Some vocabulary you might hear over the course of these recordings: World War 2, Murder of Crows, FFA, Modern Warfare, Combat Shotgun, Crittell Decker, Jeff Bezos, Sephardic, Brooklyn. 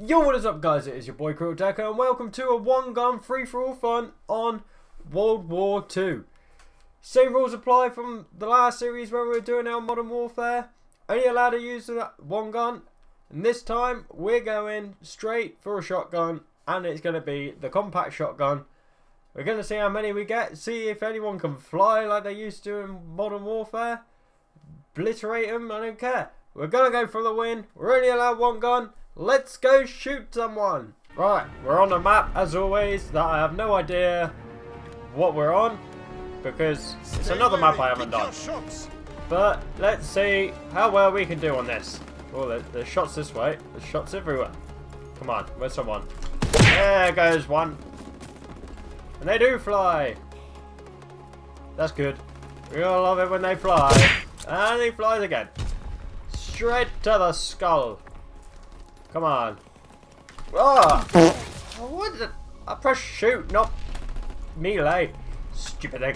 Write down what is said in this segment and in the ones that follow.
Yo, what is up guys, it is your boy Crittell Decker and welcome to a one-gun free-for-all fun on World War 2. Same rules apply from the last series when we were doing our Modern Warfare. Only allowed to use one gun, and this time we're going straight for a shotgun, and it's going to be the compact shotgun. We're going to see how many we get, see if anyone can fly like they used to in Modern Warfare. Obliterate them, I don't care. We're going to go for the win, we're only allowed one gun. Let's go shoot someone. Right, we're on a map as always that I have no idea what we're on because it's another map I haven't done. But let's see how well we can do on this. Oh, there's shots this way. There's shots everywhere. Come on, where's someone? There goes one. And they do fly. That's good. We all love it when they fly. And he flies again. Straight to the skull. Come on. Oh! What the? I pressed shoot, not melee. Stupid thing.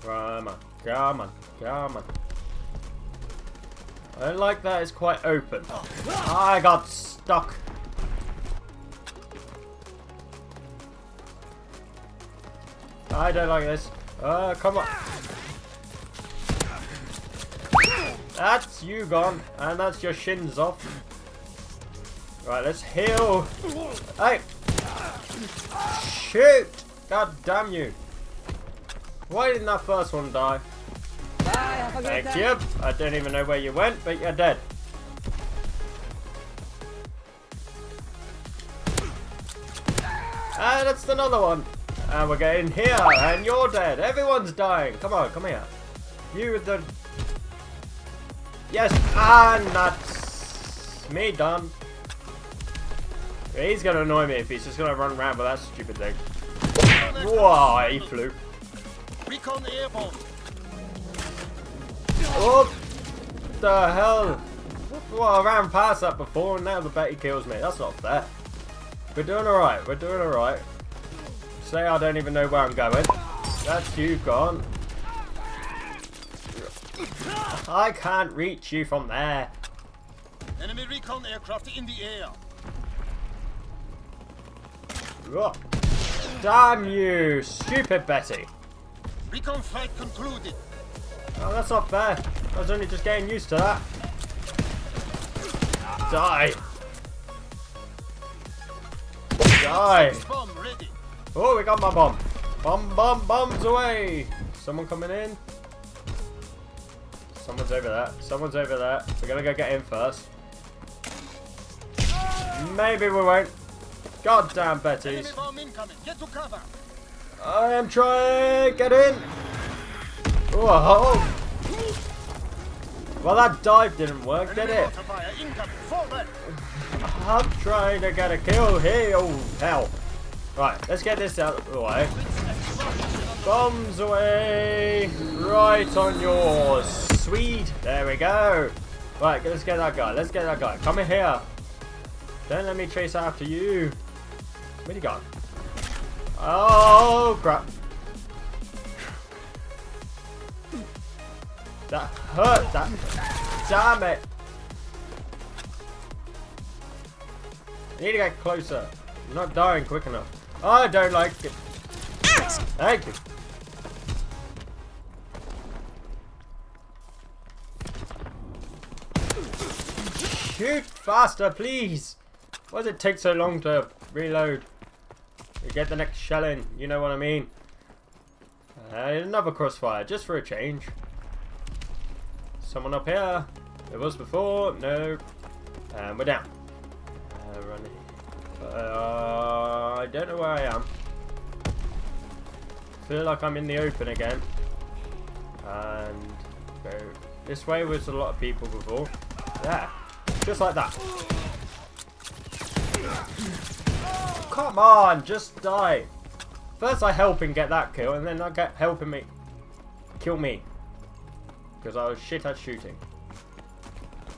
Come on. Come on. Come on. I don't like that. It's quite open. I got stuck. I don't like this. Come on. That's you gone, and that's your shins off. Right, let's heal. Hey! Shoot! God damn you. Why didn't that first one die? Thank you. I don't even know where you went, but you're dead. And that's another one. And we're getting here, and you're dead. Everyone's dying. Come on, come here. You with the... Yes, and that's me done. He's going to annoy me if he's just going to run around with that stupid thing. Whoa, he flew. Recon airborne. Oh, the hell. Well, I ran past that before and now the Betty kills me. That's not fair. We're doing alright, we're doing alright. Say I don't even know where I'm going. That's you gone. I can't reach you from there. Enemy recon aircraft in the air. Oh. Damn you, stupid Betty. Recon flight concluded. Oh, that's not fair. I was only just getting used to that. Die. Die. Oh, we got my bomb. Bomb, bomb, bombs away. Someone coming in. Someone's over there. Someone's over there. We're gonna go get him first. Maybe we won't. God damn Betty's. I am trying. Get in. Whoa. Well, that dive didn't work, did it? I'm trying to get a kill here. Oh hell. Right. Let's get this out of the way. Bombs away. Right on yours. Sweet. There we go. Right, let's get that guy. Let's get that guy. Come in here. Don't let me chase after you. Where'd he go? Oh, crap. That hurt. That. Damn it. I need to get closer. I'm not dying quick enough. I don't like it. Thank you. Shoot faster, please! Why does it take so long to reload? You get the next shell in, you know what I mean. Another crossfire, just for a change. Someone up here. There was before, no. And we're down. Running. I don't know where I am. Feel like I'm in the open again. And go this way was a lot of people before. There. Just like that. Come on, just die. First I help him get that kill, and then I get helping me kill me. Because I was shit at shooting.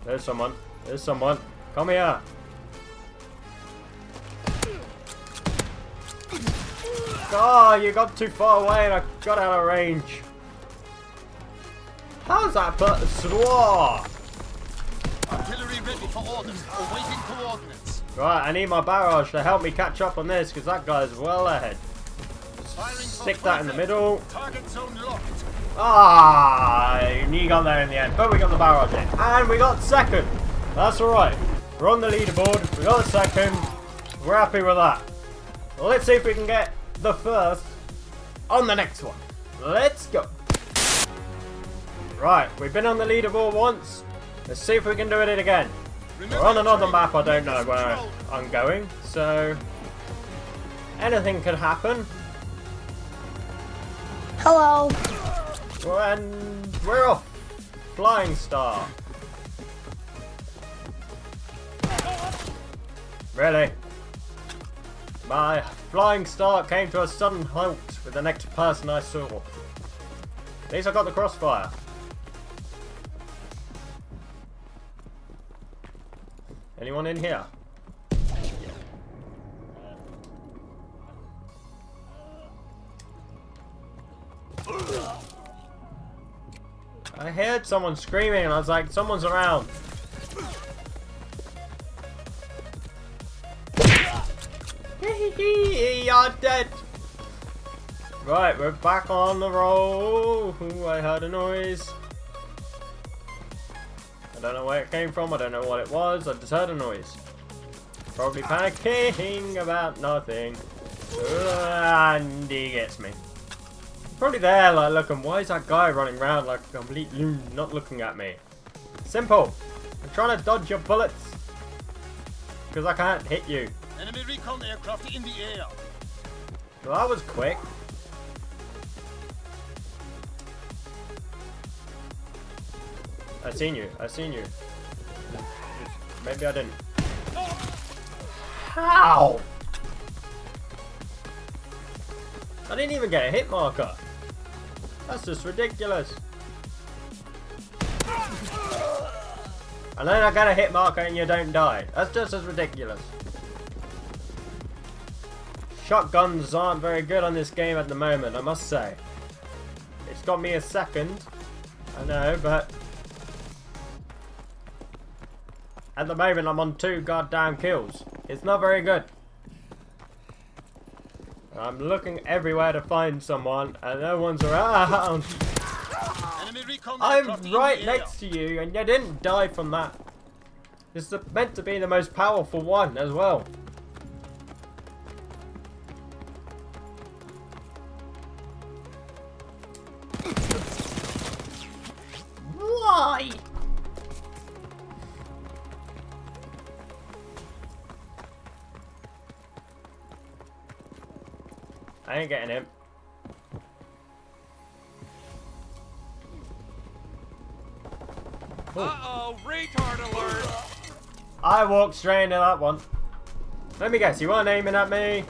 There's someone. There's someone. Come here. Oh, you got too far away and I got out of range. How's that but swore? Artillery ready for orders. Awaiting coordinates. Right, I need my barrage to help me catch up on this because that guy's well ahead. Stick that in the middle. Target zone locked. Ah, he got there in the end, but we got the barrage in. And we got second. That's alright. We're on the leaderboard. We got second. We're happy with that. Well, let's see if we can get the first on the next one. Let's go. Right, we've been on the leaderboard once. Let's see if we can do it again. We're on another map. I don't know where I'm going, so anything could happen. Hello. And we're off. Flying Star. Really? My Flying Star came to a sudden halt with the next person I saw. At least I got the crossfire. Anyone in here? I heard someone screaming and I was like, someone's around. You're dead. Right, we're back on the roll. Ooh, I heard a noise. I don't know where it came from. I don't know what it was. I just heard a noise. Probably panicking about nothing. And he gets me. Probably there, like, looking. Why is that guy running around like a complete loon, not looking at me? Simple. I'm trying to dodge your bullets because I can't hit you. Enemy recon aircraft in the air. Well, that was quick. I seen you. I seen you. Maybe I didn't. How? I didn't even get a hit marker. That's just ridiculous. And then I got a hit marker and you don't die. That's just as ridiculous. Shotguns aren't very good on this game at the moment, I must say. It's got me a second. I know, but at the moment I'm on 2 goddamn kills. It's not very good. I'm looking everywhere to find someone and no one's around. I'm right next to you and you didn't die from that. This is meant to be the most powerful one as well. Why? I ain't getting him. Ooh. Uh-oh, retard alert! I walked straight into that one. Let me guess, you weren't aiming at me?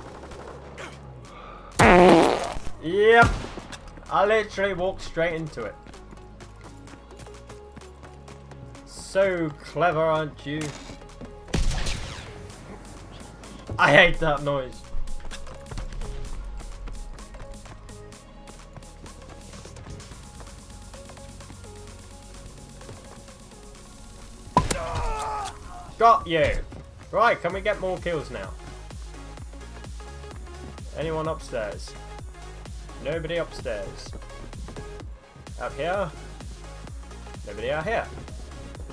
Yep. I literally walked straight into it. So clever, aren't you? I hate that noise. Got you. Right, can we get more kills now? Anyone upstairs? Nobody upstairs. Up here? Nobody out here.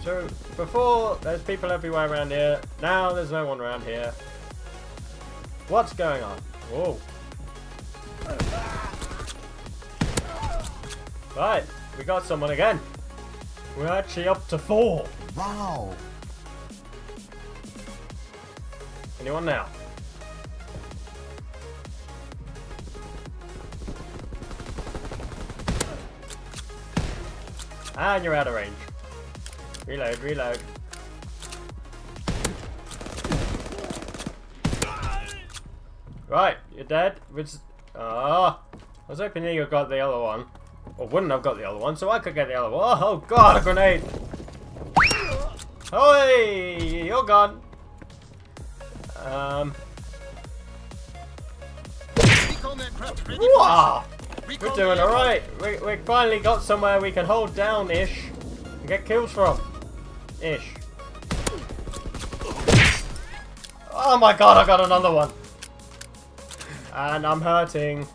So before, there's people everywhere around here. Now there's no one around here. What's going on? Whoa. Right, we got someone again. We're actually up to 4. Wow. Anyone now? And you're out of range. Reload, reload. Right, you're dead. I was hoping you got the other one. Or wouldn't have got the other one, so I could get the other one. Oh god, a grenade! Oh, hey, you're gone. Wow! We're doing alright. We finally got somewhere we can hold down ish and get kills from. Ish. Oh my god, I got another one. And I'm hurting.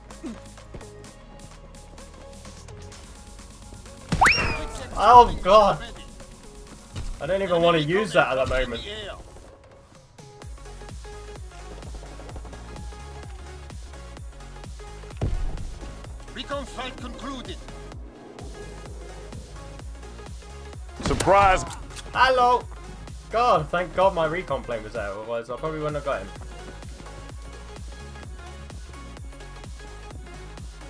Oh god. I don't even want to use that at the moment. Recon fight concluded. Surprise! Hello! God, thank god my recon plane was there, otherwise I probably wouldn't have got him.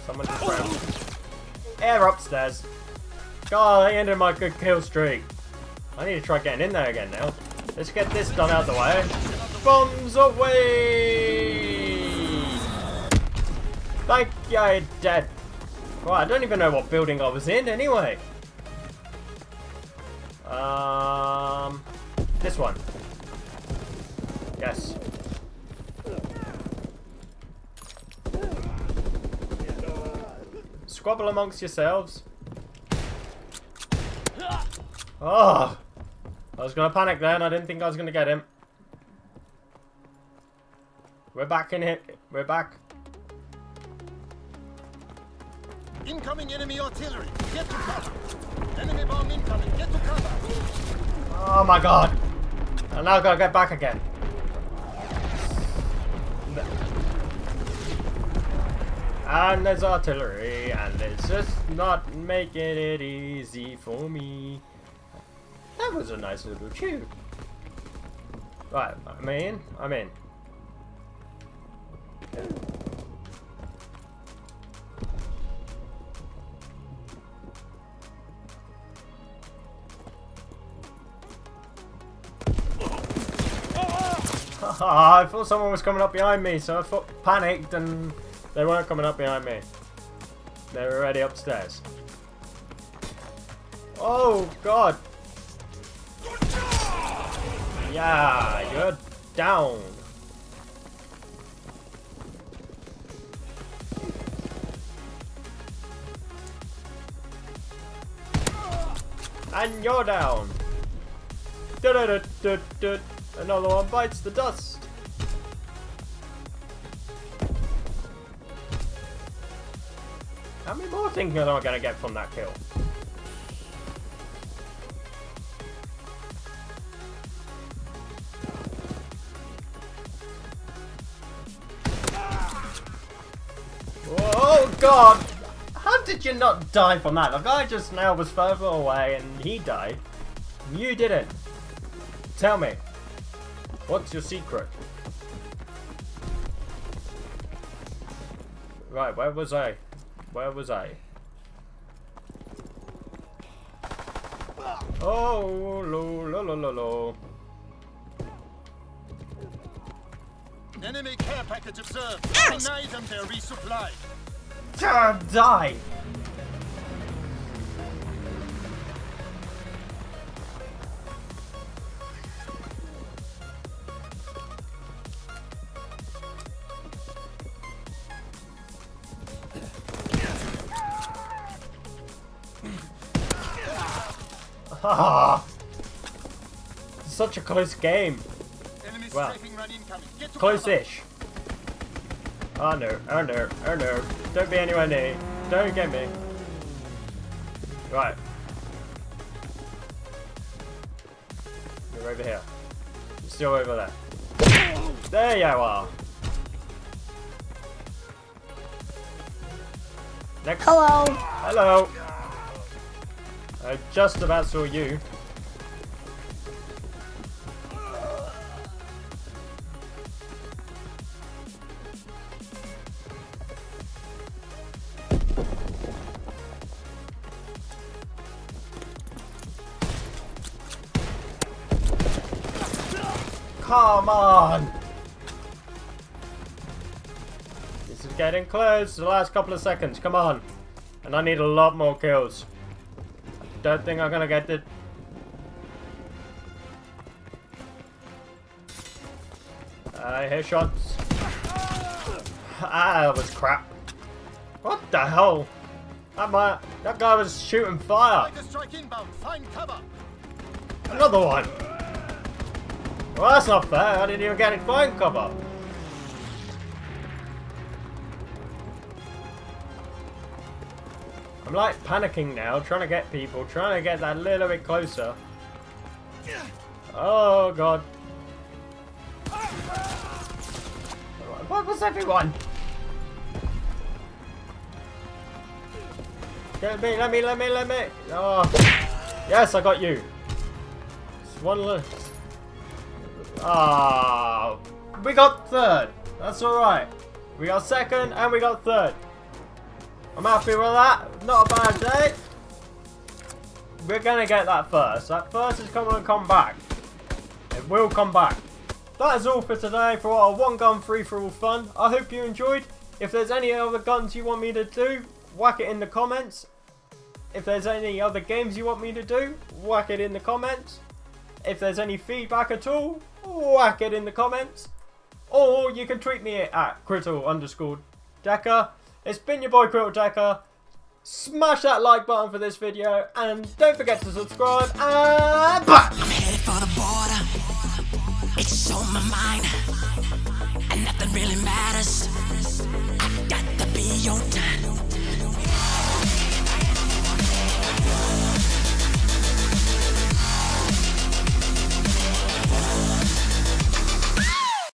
Someone just ran. Air upstairs. God, they ended my good kill streak. I need to try getting in there again now. Let's get this done out of the way. Bombs away! Thank you, dead. Right, I don't even know what building I was in anyway. This one. Yes. Squabble amongst yourselves. Oh! I was gonna panic there and I didn't think I was gonna get him. We're back in here. We're back. Incoming enemy artillery. Get to cover. Enemy bomb incoming. Get to cover. Oh my god. And now I've got to get back again. And there's artillery and it's just not making it easy for me. That was a nice little tune. Right, I'm in. I'm in. I thought someone was coming up behind me, so I panicked and they weren't coming up behind me. They were already upstairs. Oh god! Yeah, you're down. And you're down. Another one bites the dust. How many more things am I gonna get from that kill? Oh god! How did you not die from that? The guy just now was further away and he died. You didn't. Tell me. What's your secret? Right, where was I? Where was I? Oh, lo. Enemy care package observed. Deny them their resupply. Die! Such a close game. Well, close-ish. Oh no, oh no, oh no. Don't be anywhere near. Don't get me. Right. You're over here. You're still over there. There you are. Next. Hello. Hello. I just about saw you. Come on! This is getting close to the last couple of seconds, come on! And I need a lot more kills. Don't think I'm gonna get it. I hear shots. Ah, that was crap. What the hell? That guy was shooting fire. Another one. Well, that's not fair. I didn't even get any fire cover. I'm like panicking now, trying to get people, trying to get that little bit closer. Oh god. What was everyone? Get me, let me. Oh. Yes, I got you. It's one less. Ah. Oh. We got third. That's alright. We got second and we got third. I'm happy with that. Not a bad day. We're going to get that first. That first is going to come back. It will come back. That is all for today for our one gun free for all fun. I hope you enjoyed. If there's any other guns you want me to do, whack it in the comments. If there's any other games you want me to do, whack it in the comments. If there's any feedback at all, whack it in the comments. Or you can tweet me at Crittell_Decker. It's been your boy Crittell Decker. Smash that like button for this video and don't forget to subscribe and back! I'm headed for the border. It's on my mind and nothing really matters. I got to be on time.